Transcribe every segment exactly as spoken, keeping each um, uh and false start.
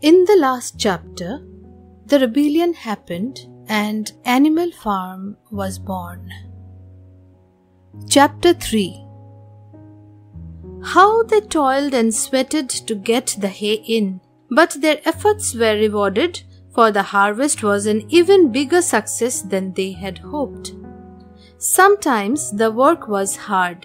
In the last chapter, the rebellion happened and Animal Farm was born. Chapter three. How they toiled and sweated to get the hay in, but their efforts were rewarded, for the harvest was an even bigger success than they had hoped. Sometimes the work was hard.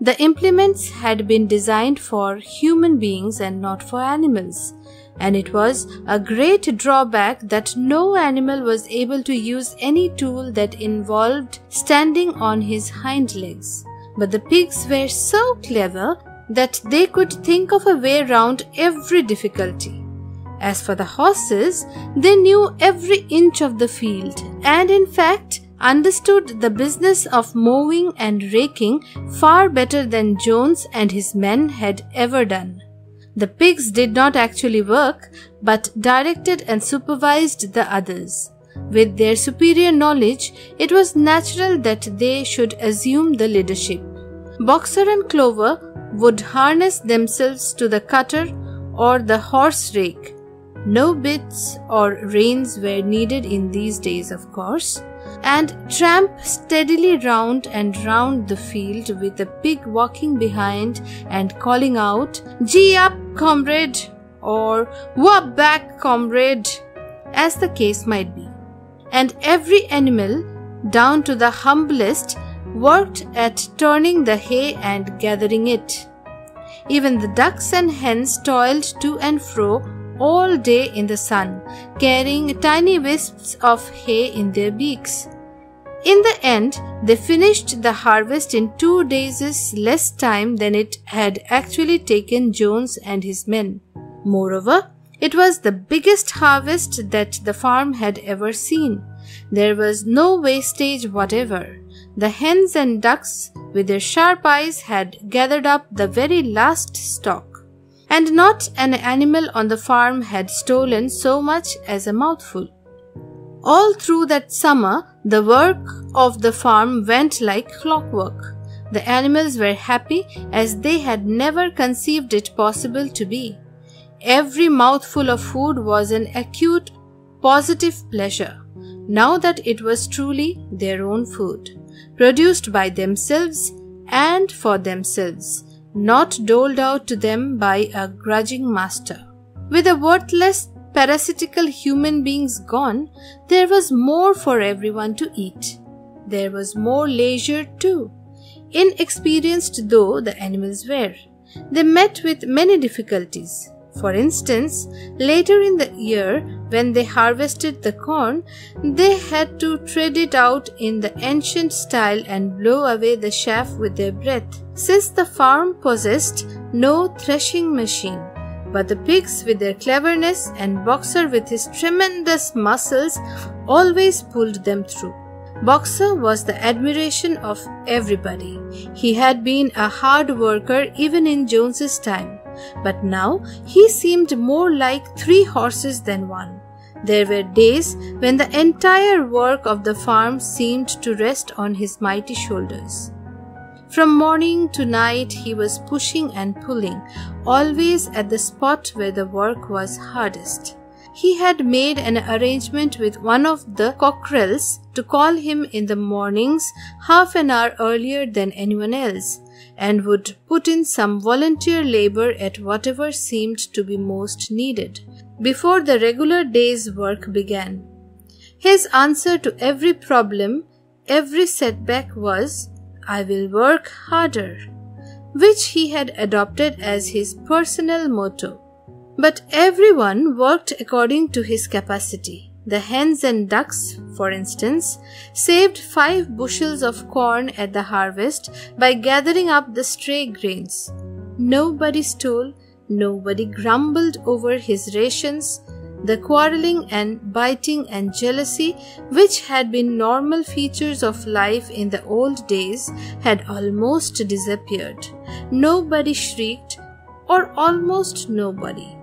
The implements had been designed for human beings and not for animals, and it was a great drawback that no animal was able to use any tool that involved standing on his hind legs. But the pigs were so clever that they could think of a way round every difficulty. As for the horses, they knew every inch of the field, and in fact understood the business of mowing and raking far better than Jones and his men had ever done. The pigs did not actually work, but directed and supervised the others. With their superior knowledge, it was natural that they should assume the leadership. Boxer and Clover would harness themselves to the cutter or the horse rake. No bits or reins were needed in these days, of course, and tramp steadily round and round the field with the pig walking behind and calling out, "Gee up, comrade," or "Whoop back, comrade," as the case might be. And every animal, down to the humblest, worked at turning the hay and gathering it. Even the ducks and hens toiled to and fro all day in the sun, carrying tiny wisps of hay in their beaks. In the end, they finished the harvest in two days' less time than it had actually taken Jones and his men. Moreover, it was the biggest harvest that the farm had ever seen. There was no wastage whatever. The hens and ducks, with their sharp eyes, had gathered up the very last stock, and not an animal on the farm had stolen so much as a mouthful. All through that summer, the work of the farm went like clockwork. The animals were happy as they had never conceived it possible to be. Every mouthful of food was an acute, positive pleasure, now that it was truly their own food, produced by themselves and for themselves, not doled out to them by a grudging master. With the worthless, parasitical human beings gone, there was more for everyone to eat. There was more leisure too, inexperienced though the animals were. They met with many difficulties. For instance, later in the year, when they harvested the corn, they had to tread it out in the ancient style and blow away the chaff with their breath, since the farm possessed no threshing machine. But the pigs, with their cleverness, and Boxer with his tremendous muscles, always pulled them through. Boxer was the admiration of everybody. He had been a hard worker even in Jones's time, but now he seemed more like three horses than one. There were days when the entire work of the farm seemed to rest on his mighty shoulders. From morning to night he was pushing and pulling, always at the spot where the work was hardest. He had made an arrangement with one of the cockerels to call him in the mornings half an hour earlier than anyone else, and would put in some volunteer labor at whatever seemed to be most needed, before the regular day's work began. His answer to every problem, every setback was, "I will work harder," which he had adopted as his personal motto. But everyone worked according to his capacity. The hens and ducks, for instance, saved five bushels of corn at the harvest by gathering up the stray grains. Nobody stole, nobody grumbled over his rations. The quarreling and biting and jealousy, which had been normal features of life in the old days, had almost disappeared. Nobody shrieked, or almost nobody.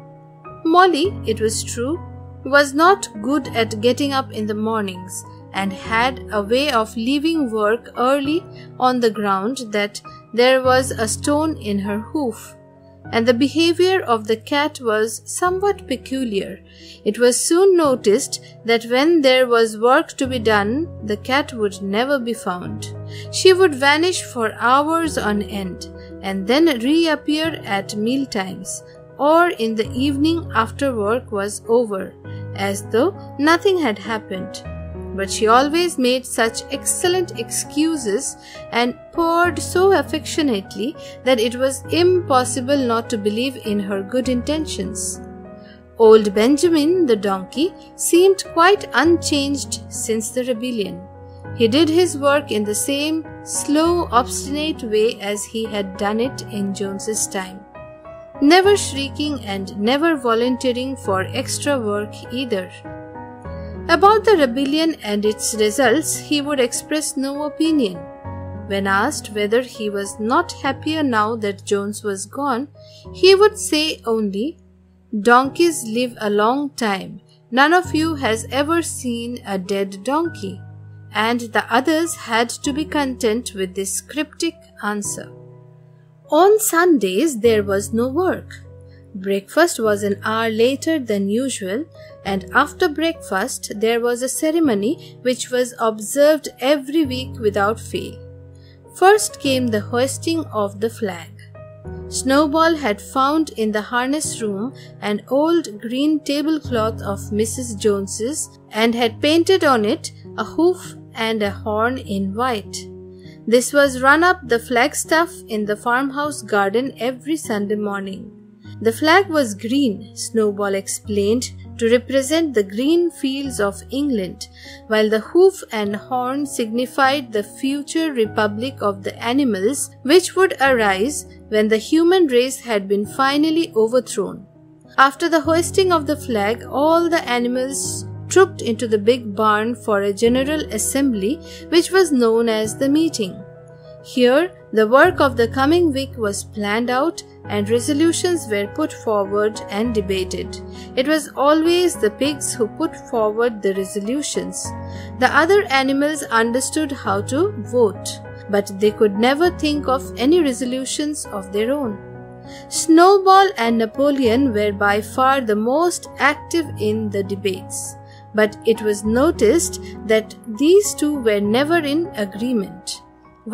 Molly, it was true, was not good at getting up in the mornings, and had a way of leaving work early on the ground that there was a stone in her hoof. and the behavior of the cat was somewhat peculiar. It was soon noticed that when there was work to be done, the cat would never be found. She would vanish for hours on end and then reappear at mealtimes or in the evening after work was over, as though nothing had happened. But she always made such excellent excuses and purred so affectionately that it was impossible not to believe in her good intentions. Old Benjamin, the donkey, seemed quite unchanged since the rebellion. He did his work in the same slow, obstinate way as he had done it in Jones's time, never shrieking and never volunteering for extra work either. About the rebellion and its results, he would express no opinion. When asked whether he was not happier now that Jones was gone, he would say only, "Donkeys live a long time. None of you has ever seen a dead donkey." And the others had to be content with this cryptic answer. On Sundays, there was no work. Breakfast was an hour later than usual, and after breakfast there was a ceremony which was observed every week without fail. First came the hoisting of the flag. Snowball had found in the harness room an old green tablecloth of Missus Jones's and had painted on it a hoof and a horn in white. This was run up the flagstaff in the farmhouse garden every Sunday morning. The flag was green, Snowball explained, to represent the green fields of England, while the hoof and horn signified the future republic of the animals which would arise when the human race had been finally overthrown. After the hoisting of the flag, all the animals trooped into the big barn for a general assembly which was known as the meeting. Here, the work of the coming week was planned out and resolutions were put forward and debated. It was always the pigs who put forward the resolutions. The other animals understood how to vote, but they could never think of any resolutions of their own. Snowball and Napoleon were by far the most active in the debates, but it was noticed that these two were never in agreement.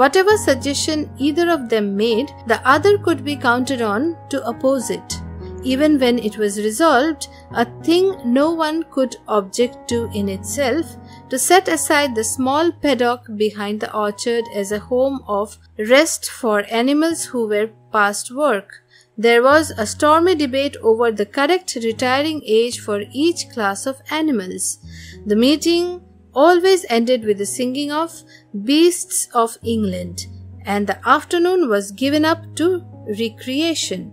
Whatever suggestion either of them made, the other could be counted on to oppose it, even when it was resolved, a thing no one could object to in itself, to set aside the small paddock behind the orchard as a home of rest for animals who were past work. There was a stormy debate over the correct retiring age for each class of animals. The meeting always ended with the singing of "Beasts of England," and the afternoon was given up to recreation.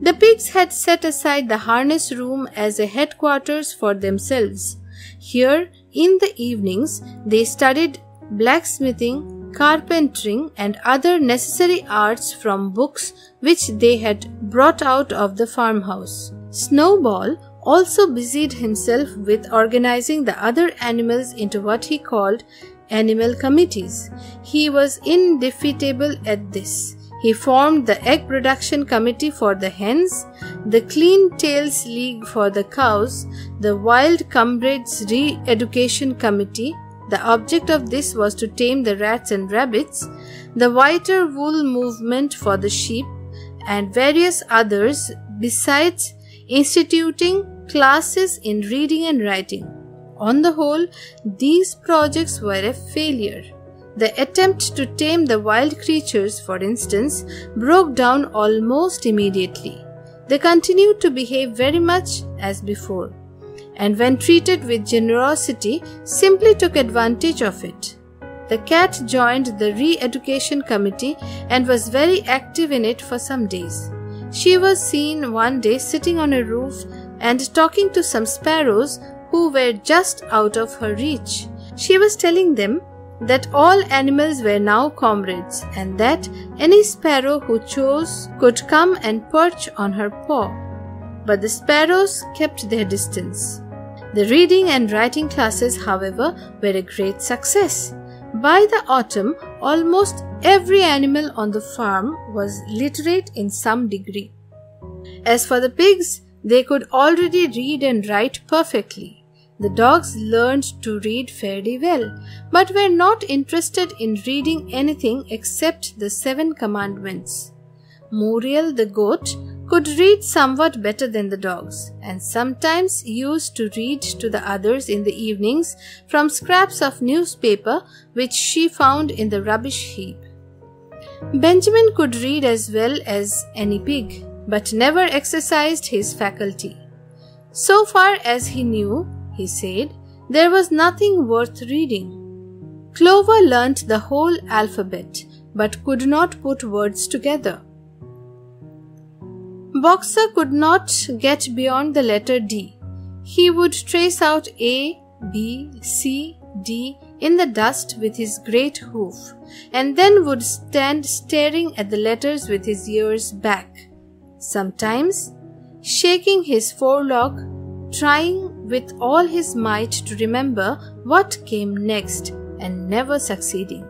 The pigs had set aside the harness room as a headquarters for themselves. Here, in the evenings, they studied blacksmithing, carpentering, and other necessary arts from books which they had brought out of the farmhouse. Snowball also busied himself with organizing the other animals into what he called animal committees. He was indefeatable at this. He formed the egg production committee for the hens, the Clean Tails League for the cows, the Wild Comrades Re-Education Committee. The object of this was to tame the rats and rabbits, the Whiter Wool Movement for the sheep, and various others, besides instituting classes in reading and writing. On the whole, these projects were a failure. The attempt to tame the wild creatures, for instance, broke down almost immediately. They continued to behave very much as before, and when treated with generosity, simply took advantage of it. The cat joined the re-education committee and was very active in it for some days. She was seen one day sitting on a roof and talking to some sparrows who were just out of her reach. She was telling them that all animals were now comrades and that any sparrow who chose could come and perch on her paw. But the sparrows kept their distance. The reading and writing classes, however, were a great success. By the autumn, Almost every animal on the farm was literate in some degree. As for the pigs, they could already read and write perfectly. The dogs learned to read fairly well, but were not interested in reading anything except the seven commandments. Muriel the goat could read somewhat better than the dogs, and sometimes used to read to the others in the evenings from scraps of newspaper which she found in the rubbish heap. Benjamin could read as well as any pig, but never exercised his faculty. So far as he knew, he said, there was nothing worth reading. Clover learnt the whole alphabet, but could not put words together. Boxer could not get beyond the letter D. He would trace out A, B, C, D in the dust with his great hoof, and then would stand staring at the letters with his ears back, sometimes shaking his forelock, trying with all his might to remember what came next, and never succeeding.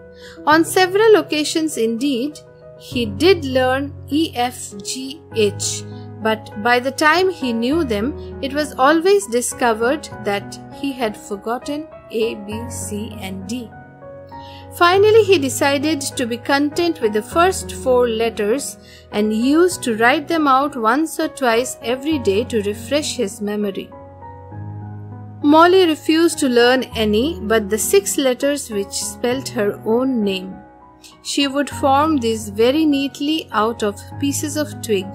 On several occasions, indeed, he did learn E, F, G, H, but by the time he knew them, it was always discovered that he had forgotten A, B, C, and D. Finally, he decided to be content with the first four letters and used to write them out once or twice every day to refresh his memory. Molly refused to learn any but the six letters which spelt her own name. She would form these very neatly out of pieces of twig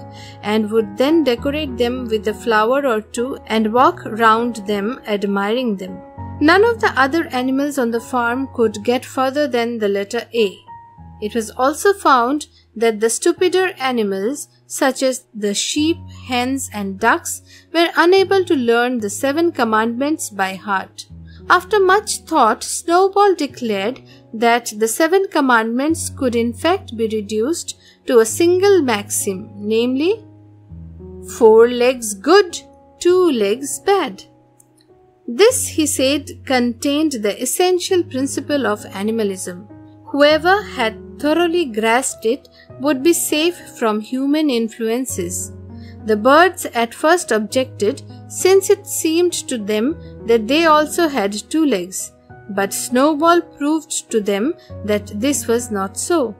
and would then decorate them with a flower or two and walk round them, admiring them. None of the other animals on the farm could get further than the letter A. It was also found that the stupider animals, such as the sheep, hens, and ducks, were unable to learn the seven commandments by heart. After much thought, Snowball declared that the seven commandments could in fact be reduced to a single maxim, namely, four legs good, two legs bad. This, he said, contained the essential principle of animalism. Whoever had thoroughly grasped it would be safe from human influences. The birds at first objected, since it seemed to them that they also had two legs, but Snowball proved to them that this was not so.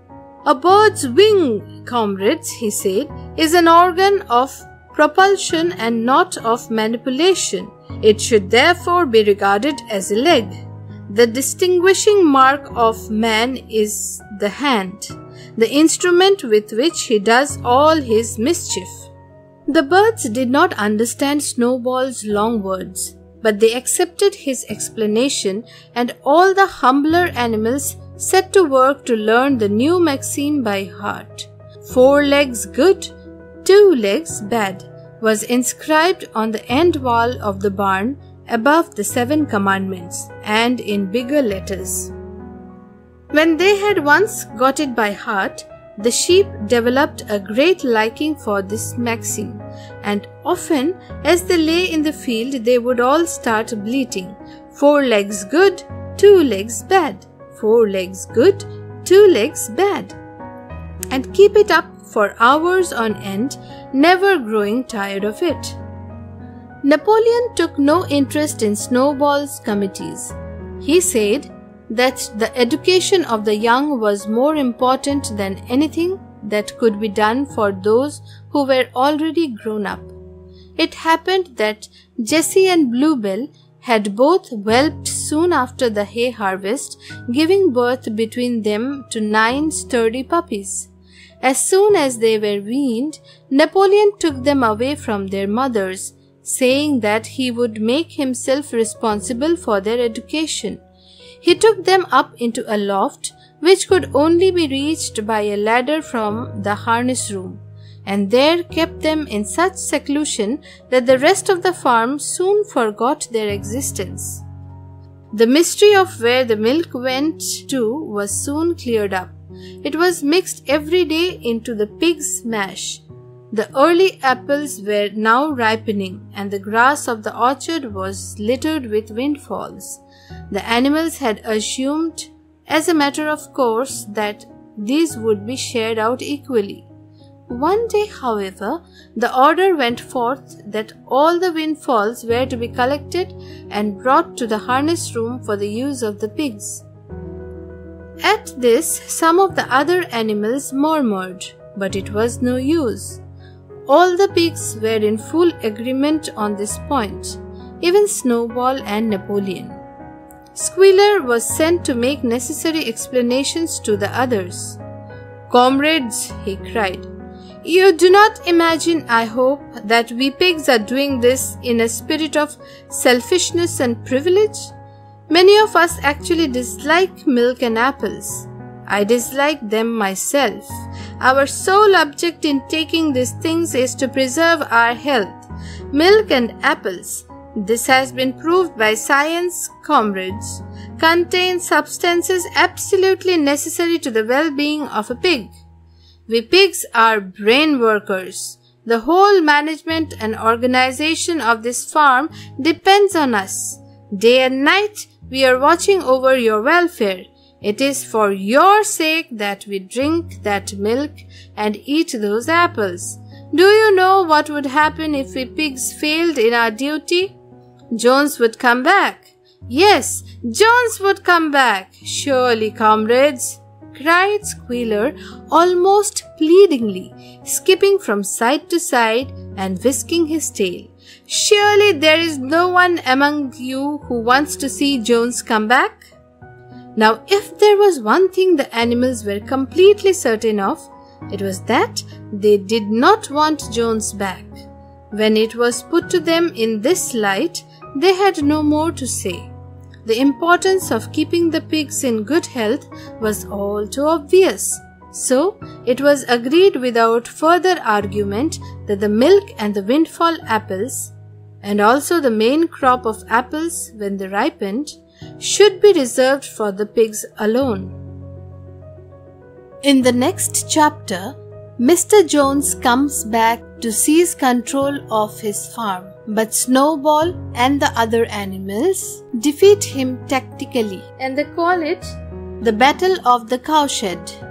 "A bird's wing, comrades," he said, "is an organ of propulsion and not of manipulation. It should therefore be regarded as a leg. The distinguishing mark of man is the hand, the instrument with which he does all his mischief." The birds did not understand Snowball's long words, but they accepted his explanation, and all the humbler animals set to work to learn the new maxim by heart. Four legs good, two legs bad was inscribed on the end wall of the barn above the seven commandments, and in bigger letters. When they had once got it by heart, the sheep developed a great liking for this maxim, and often as they lay in the field they would all start bleating, "Four legs good, two legs bad, four legs good, two legs bad," and keep it up for hours on end, never growing tired of it. Napoleon took no interest in Snowball's committees. He said that the education of the young was more important than anything that could be done for those who were already grown up. It happened that Jessie and Bluebell had both whelped soon after the hay harvest, giving birth between them to nine sturdy puppies. As soon as they were weaned, Napoleon took them away from their mothers, saying that he would make himself responsible for their education. He took them up into a loft, which could only be reached by a ladder from the harness room, and there kept them in such seclusion that the rest of the farm soon forgot their existence. The mystery of where the milk went to was soon cleared up. It was mixed every day into the pig's mash. The early apples were now ripening, and the grass of the orchard was littered with windfalls. The animals had assumed as a matter of course that these would be shared out equally. One day, however, the order went forth that all the windfalls were to be collected and brought to the harness room for the use of the pigs. At this, some of the other animals murmured, but it was no use. All the pigs were in full agreement on this point, even Snowball and Napoleon. Squealer was sent to make necessary explanations to the others. "Comrades," he cried, "you do not imagine, I hope, that we pigs are doing this in a spirit of selfishness and privilege. Many of us actually dislike milk and apples. I dislike them myself. Our sole object in taking these things is to preserve our health. Milk and apples, this has been proved by science, comrades, contain substances absolutely necessary to the well-being of a pig. We pigs are brain workers. The whole management and organization of this farm depends on us. Day and night we are watching over your welfare. It is for your sake that we drink that milk and eat those apples. Do you know what would happen if we pigs failed in our duty? Jones would come back. Yes, Jones would come back, surely, comrades," cried Squealer almost pleadingly, skipping from side to side and whisking his tail. "Surely there is no one among you who wants to see Jones come back?" Now, if there was one thing the animals were completely certain of, it was that they did not want Jones back. When it was put to them in this light, they had no more to say. The importance of keeping the pigs in good health was all too obvious. So, it was agreed without further argument that the milk and the windfall apples, and also the main crop of apples when they ripened, should be reserved for the pigs alone. In the next chapter, Mister Jones comes back to seize control of his farm, but Snowball and the other animals defeat him tactically, and they call it the Battle of the Cowshed.